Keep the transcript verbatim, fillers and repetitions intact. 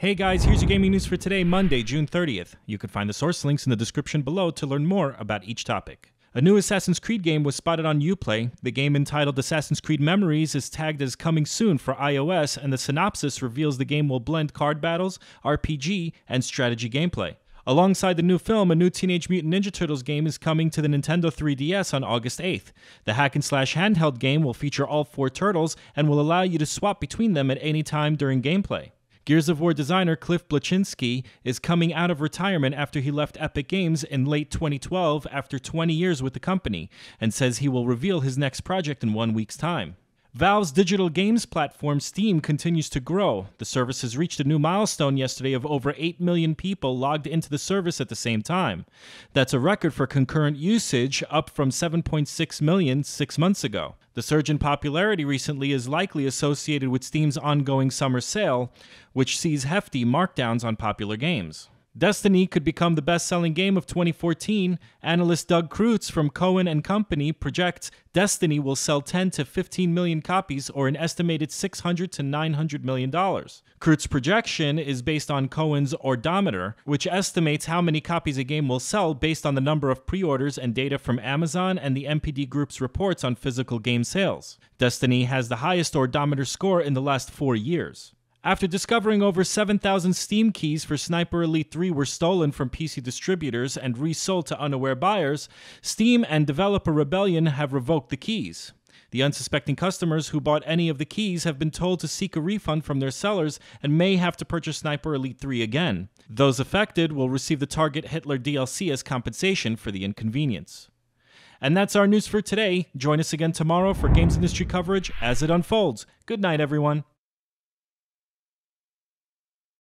Hey guys, here's your gaming news for today, Monday, June thirtieth. You can find the source links in the description below to learn more about each topic. A new Assassin's Creed game was spotted on Uplay. The game entitled Assassin's Creed Memories is tagged as coming soon for iOS, and the synopsis reveals the game will blend card battles, R P G, and strategy gameplay. Alongside the new film, a new Teenage Mutant Ninja Turtles game is coming to the Nintendo three D S on August eighth. The hack-and-slash handheld game will feature all four turtles and will allow you to swap between them at any time during gameplay. Gears of War designer Cliff Bleszinski is coming out of retirement after he left Epic Games in late twenty twelve after twenty years with the company, and says he will reveal his next project in one week's time. Valve's digital games platform Steam continues to grow. The service has reached a new milestone yesterday of over eight million people logged into the service at the same time. That's a record for concurrent usage, up from seven point six million six months ago. The surge in popularity recently is likely associated with Steam's ongoing summer sale, which sees hefty markdowns on popular games. Destiny could become the best-selling game of twenty fourteen. Analyst Doug Krutz from Cohen and Company projects Destiny will sell ten to fifteen million copies, or an estimated six hundred to nine hundred million dollars. Krutz's projection is based on Cohen's Ordometer, which estimates how many copies a game will sell based on the number of pre-orders and data from Amazon and the M P D Group's reports on physical game sales. Destiny has the highest Ordometer score in the last four years. After discovering over seven thousand Steam keys for Sniper Elite three were stolen from P C distributors and resold to unaware buyers, Steam and developer Rebellion have revoked the keys. The unsuspecting customers who bought any of the keys have been told to seek a refund from their sellers and may have to purchase Sniper Elite three again. Those affected will receive the Target Hitler D L C as compensation for the inconvenience. And that's our news for today. Join us again tomorrow for games industry coverage as it unfolds. Good night, everyone.